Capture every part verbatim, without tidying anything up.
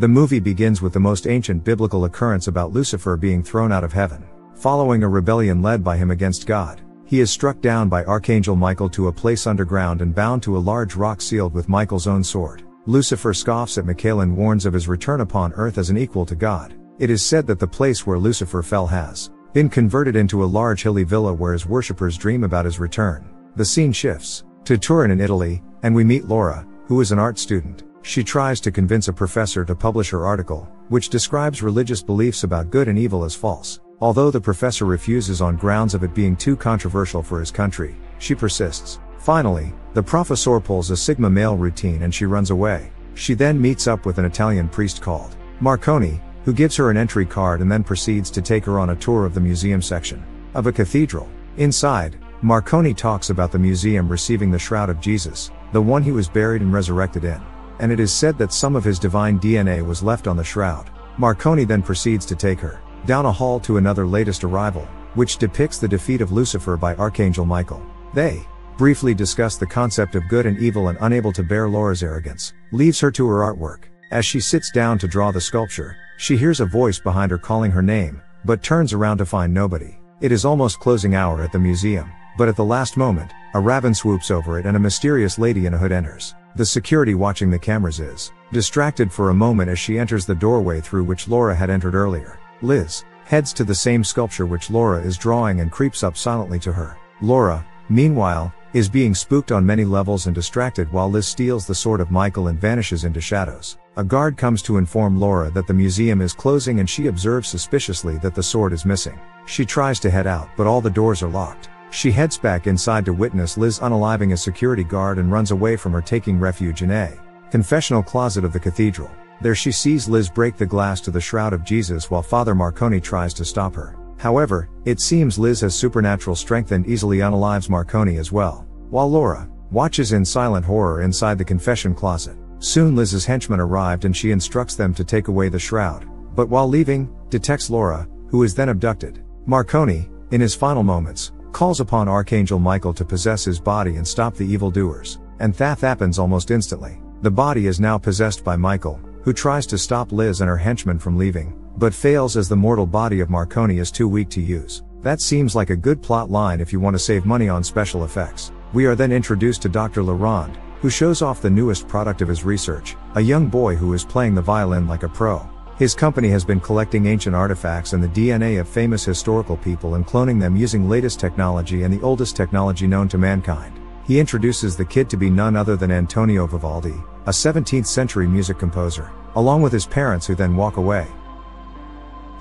The movie begins with the most ancient biblical occurrence about Lucifer being thrown out of heaven. Following a rebellion led by him against God, he is struck down by Archangel Michael to a place underground and bound to a large rock sealed with Michael's own sword. Lucifer scoffs at Michael and warns of his return upon earth as an equal to God. It is said that the place where Lucifer fell has been converted into a large hilly villa where his worshippers dream about his return. The scene shifts to Turin in Italy, and we meet Laura, who is an art student. She tries to convince a professor to publish her article, which describes religious beliefs about good and evil as false. Although the professor refuses on grounds of it being too controversial for his country, she persists. Finally, the professor pulls a Sigma male routine and she runs away. She then meets up with an Italian priest called Marconi, who gives her an entry card and then proceeds to take her on a tour of the museum section of a cathedral. Inside, Marconi talks about the museum receiving the Shroud of Jesus, the one he was buried and resurrected in, and it is said that some of his divine D N A was left on the shroud. Marconi then proceeds to take her down a hall to another latest arrival, which depicts the defeat of Lucifer by Archangel Michael. They briefly discuss the concept of good and evil, and unable to bear Laura's arrogance, leaves her to her artwork. As she sits down to draw the sculpture, she hears a voice behind her calling her name, but turns around to find nobody. It is almost closing hour at the museum, but at the last moment, a raven swoops over it and a mysterious lady in a hood enters. The security watching the cameras is distracted for a moment as she enters the doorway through which Laura had entered earlier. Liz heads to the same sculpture which Laura is drawing and creeps up silently to her. Laura, meanwhile, is being spooked on many levels and distracted while Liz steals the sword of Michael and vanishes into shadows. A guard comes to inform Laura that the museum is closing, and she observes suspiciously that the sword is missing. She tries to head out, but all the doors are locked. She heads back inside to witness Liz unaliving a security guard and runs away from her, taking refuge in a confessional closet of the cathedral. There she sees Liz break the glass to the Shroud of Jesus while Father Marconi tries to stop her. However, it seems Liz has supernatural strength and easily unalives Marconi as well. While Laura watches in silent horror inside the confession closet, soon Liz's henchmen arrived and she instructs them to take away the shroud, but while leaving, detects Laura, who is then abducted. Marconi, in his final moments, calls upon Archangel Michael to possess his body and stop the evildoers, and that happens almost instantly. The body is now possessed by Michael, who tries to stop Liz and her henchmen from leaving, but fails as the mortal body of Marconi is too weak to use. That seems like a good plot line if you want to save money on special effects. We are then introduced to Doctor LaRonde, who shows off the newest product of his research, a young boy who is playing the violin like a pro. His company has been collecting ancient artifacts and the D N A of famous historical people and cloning them using latest technology and the oldest technology known to mankind. He introduces the kid to be none other than Antonio Vivaldi, a seventeenth century music composer, along with his parents, who then walk away.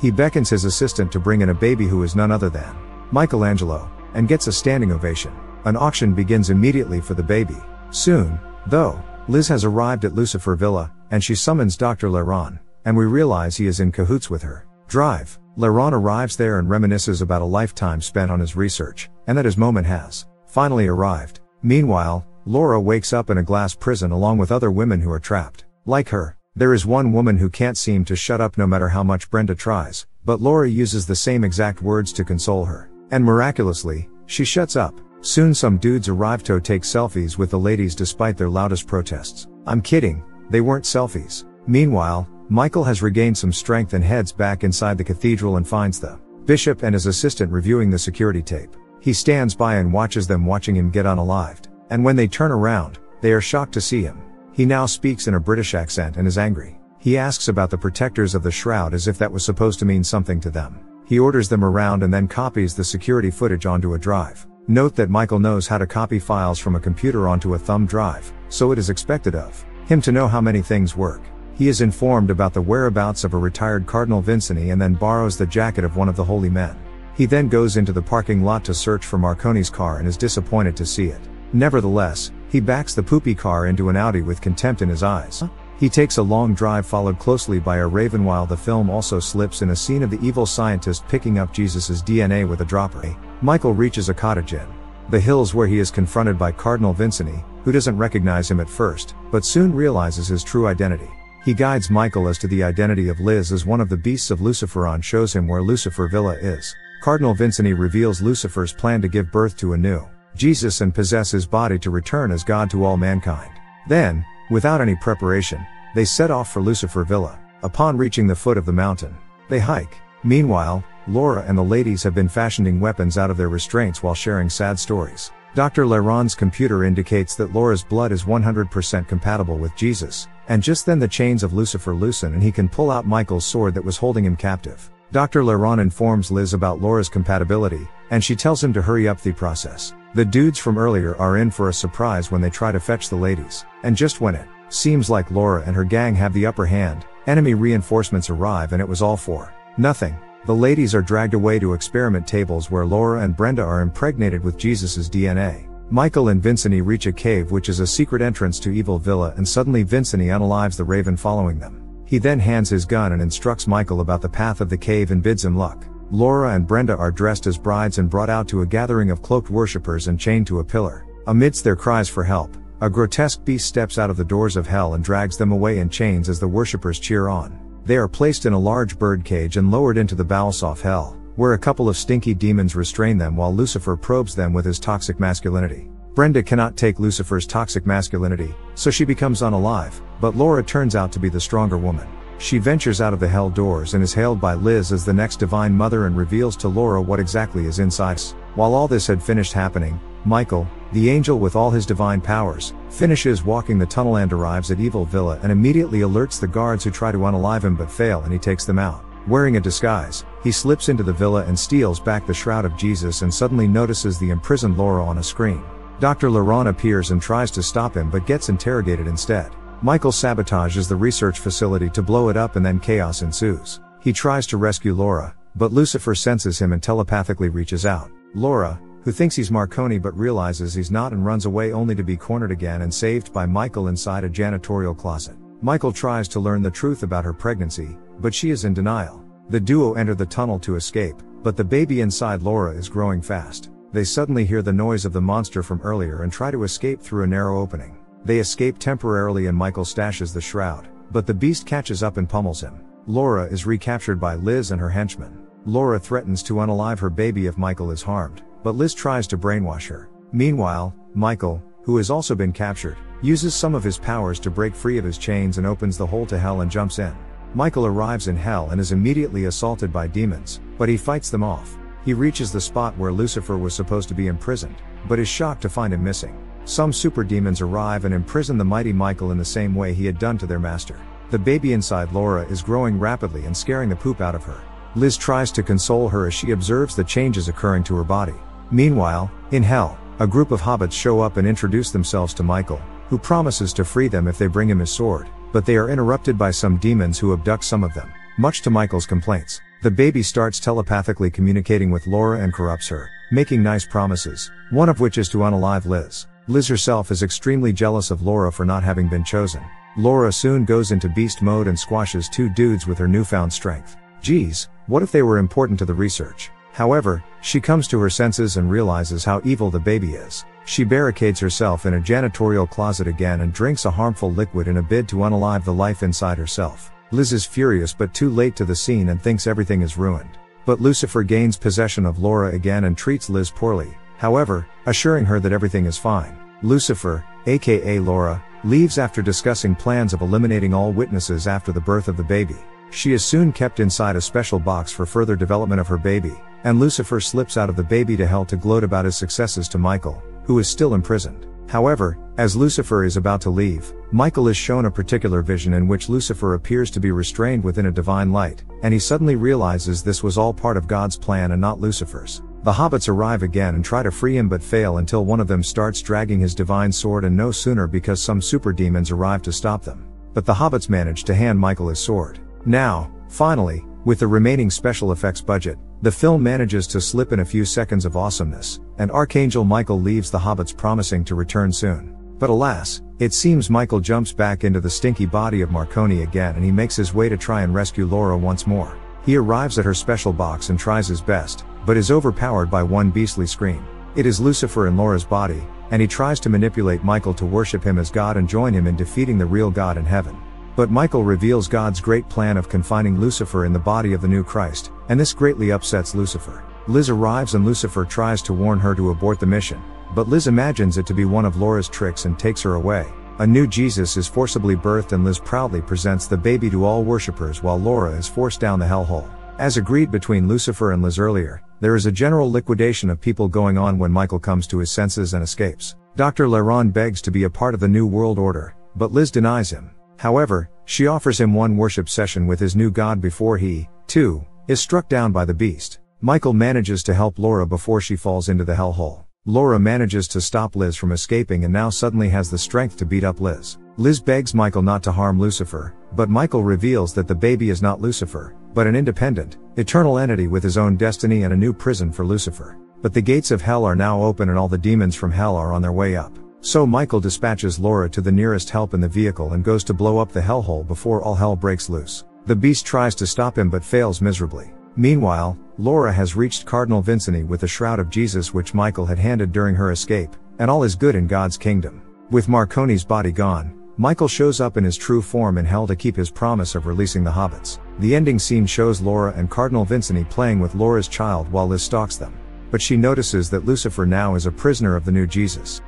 He beckons his assistant to bring in a baby who is none other than Michelangelo, and gets a standing ovation. An auction begins immediately for the baby. Soon, though, Liz has arrived at Lucifer Villa, and she summons Doctor LaRonde, and we realize he is in cahoots with her. Drive. LaRonde arrives there and reminisces about a lifetime spent on his research, and that his moment has finally arrived. Meanwhile, Laura wakes up in a glass prison along with other women who are trapped. Like her, there is one woman who can't seem to shut up no matter how much Brenda tries, but Laura uses the same exact words to console her, and miraculously, she shuts up. Soon some dudes arrive to take selfies with the ladies despite their loudest protests. I'm kidding, they weren't selfies. Meanwhile, Michael has regained some strength and heads back inside the cathedral and finds the bishop and his assistant reviewing the security tape. He stands by and watches them, watching him get unalived, and when they turn around, they are shocked to see him. He now speaks in a British accent and is angry. He asks about the protectors of the shroud as if that was supposed to mean something to them. He orders them around and then copies the security footage onto a drive. Note that Michael knows how to copy files from a computer onto a thumb drive, so it is expected of him to know how many things work. He is informed about the whereabouts of a retired Cardinal Vincini and then borrows the jacket of one of the holy men. He then goes into the parking lot to search for Marconi's car and is disappointed to see it. Nevertheless, he backs the poopy car into an Audi with contempt in his eyes. He takes a long drive followed closely by a raven, while the film also slips in a scene of the evil scientist picking up Jesus' D N A with a dropper. Michael reaches a cottage in the hills where he is confronted by Cardinal Vincini, who doesn't recognize him at first, but soon realizes his true identity. He guides Michael as to the identity of Liz as one of the beasts of Lucifer and shows him where Lucifer Villa is. Cardinal Vincini reveals Lucifer's plan to give birth to a new Jesus and possess his body to return as God to all mankind. Then, without any preparation, they set off for Lucifer Villa. Upon reaching the foot of the mountain, they hike. Meanwhile, Laura and the ladies have been fashioning weapons out of their restraints while sharing sad stories. Doctor LaRonde's computer indicates that Laura's blood is one hundred percent compatible with Jesus, and just then the chains of Lucifer loosen and he can pull out Michael's sword that was holding him captive. Doctor LaRonde informs Liz about Laura's compatibility, and she tells him to hurry up the process. The dudes from earlier are in for a surprise when they try to fetch the ladies, and just when it seems like Laura and her gang have the upper hand, enemy reinforcements arrive and it was all for nothing. The ladies are dragged away to experiment tables where Laura and Brenda are impregnated with Jesus's D N A. Michael and Vincini reach a cave which is a secret entrance to Evil Villa, and suddenly Vincini unalives the raven following them. He then hands his gun and instructs Michael about the path of the cave and bids him luck. Laura and Brenda are dressed as brides and brought out to a gathering of cloaked worshippers and chained to a pillar. Amidst their cries for help, a grotesque beast steps out of the doors of hell and drags them away in chains as the worshippers cheer on. They are placed in a large bird cage and lowered into the bowels of hell, where a couple of stinky demons restrain them while Lucifer probes them with his toxic masculinity. Brenda cannot take Lucifer's toxic masculinity, so she becomes unalive, but Laura turns out to be the stronger woman. She ventures out of the hell doors and is hailed by Liz as the next Divine Mother and reveals to Laura what exactly is inside us. While all this had finished happening, Michael, the angel with all his divine powers, finishes walking the tunnel and arrives at Evil Villa and immediately alerts the guards who try to unalive him but fail, and he takes them out. Wearing a disguise, he slips into the villa and steals back the Shroud of Jesus and suddenly notices the imprisoned Laura on a screen. Doctor LaRonde appears and tries to stop him but gets interrogated instead. Michael sabotages the research facility to blow it up and then chaos ensues. He tries to rescue Laura, but Lucifer senses him and telepathically reaches out. Laura, who thinks he's Marconi but realizes he's not and runs away, only to be cornered again and saved by Michael inside a janitorial closet. Michael tries to learn the truth about her pregnancy, but she is in denial. The duo enter the tunnel to escape, but the baby inside Laura is growing fast. They suddenly hear the noise of the monster from earlier and try to escape through a narrow opening. They escape temporarily and Michael stashes the shroud, but the beast catches up and pummels him. Laura is recaptured by Liz and her henchmen. Laura threatens to unalive her baby if Michael is harmed, but Liz tries to brainwash her. Meanwhile, Michael, who has also been captured, uses some of his powers to break free of his chains and opens the hole to hell and jumps in. Michael arrives in hell and is immediately assaulted by demons, but he fights them off. He reaches the spot where Lucifer was supposed to be imprisoned, but is shocked to find him missing. Some super demons arrive and imprison the mighty Michael in the same way he had done to their master. The baby inside Laura is growing rapidly and scaring the poop out of her. Liz tries to console her as she observes the changes occurring to her body. Meanwhile, in hell, a group of hobbits show up and introduce themselves to Michael, who promises to free them if they bring him his sword, but they are interrupted by some demons who abduct some of them. Much to Michael's complaints, the baby starts telepathically communicating with Laura and corrupts her, making nice promises, one of which is to unalive Liz. Liz herself is extremely jealous of Laura for not having been chosen. Laura soon goes into beast mode and squashes two dudes with her newfound strength. Geez, what if they were important to the research? However, she comes to her senses and realizes how evil the baby is. She barricades herself in a janitorial closet again and drinks a harmful liquid in a bid to unalive the life inside herself. Liz is furious but too late to the scene and thinks everything is ruined. But Lucifer gains possession of Laura again and treats Liz poorly, however, assuring her that everything is fine. Lucifer, aka Laura, leaves after discussing plans of eliminating all witnesses after the birth of the baby. She is soon kept inside a special box for further development of her baby, and Lucifer slips out of the baby to hell to gloat about his successes to Michael, who is still imprisoned. However, as Lucifer is about to leave, Michael is shown a particular vision in which Lucifer appears to be restrained within a divine light, and he suddenly realizes this was all part of God's plan and not Lucifer's. The hobbits arrive again and try to free him but fail until one of them starts dragging his divine sword, and no sooner because some super demons arrive to stop them. But the hobbits manage to hand Michael his sword. Now, finally, with the remaining special effects budget, the film manages to slip in a few seconds of awesomeness, and Archangel Michael leaves the hobbits promising to return soon. But alas, it seems Michael jumps back into the stinky body of Marconi again and he makes his way to try and rescue Laura once more. He arrives at her special box and tries his best, but is overpowered by one beastly scream. It is Lucifer in Laura's body, and he tries to manipulate Michael to worship him as God and join him in defeating the real God in heaven. But Michael reveals God's great plan of confining Lucifer in the body of the new Christ, and this greatly upsets Lucifer. Liz arrives and Lucifer tries to warn her to abort the mission, but Liz imagines it to be one of Laura's tricks and takes her away. A new Jesus is forcibly birthed and Liz proudly presents the baby to all worshippers while Laura is forced down the hellhole. As agreed between Lucifer and Liz earlier, there is a general liquidation of people going on when Michael comes to his senses and escapes. Doctor LaRonde begs to be a part of the new world order, but Liz denies him. However, she offers him one worship session with his new god before he, too, is struck down by the beast. Michael manages to help Laura before she falls into the hellhole. Laura manages to stop Liz from escaping and now suddenly has the strength to beat up Liz. Liz begs Michael not to harm Lucifer, but Michael reveals that the baby is not Lucifer, but an independent, eternal entity with his own destiny and a new prison for Lucifer. But the gates of hell are now open and all the demons from hell are on their way up. So Michael dispatches Laura to the nearest help in the vehicle and goes to blow up the hellhole before all hell breaks loose. The beast tries to stop him but fails miserably. Meanwhile, Laura has reached Cardinal Vincini with the Shroud of Jesus which Michael had handed during her escape, and all is good in God's kingdom. With Marconi's body gone, Michael shows up in his true form in hell to keep his promise of releasing the hobbits. The ending scene shows Laura and Cardinal Vincini playing with Laura's child while Liz stalks them. But she notices that Lucifer now is a prisoner of the new Jesus.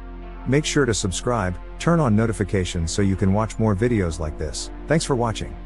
Make sure to subscribe, turn on notifications so you can watch more videos like this. Thanks for watching.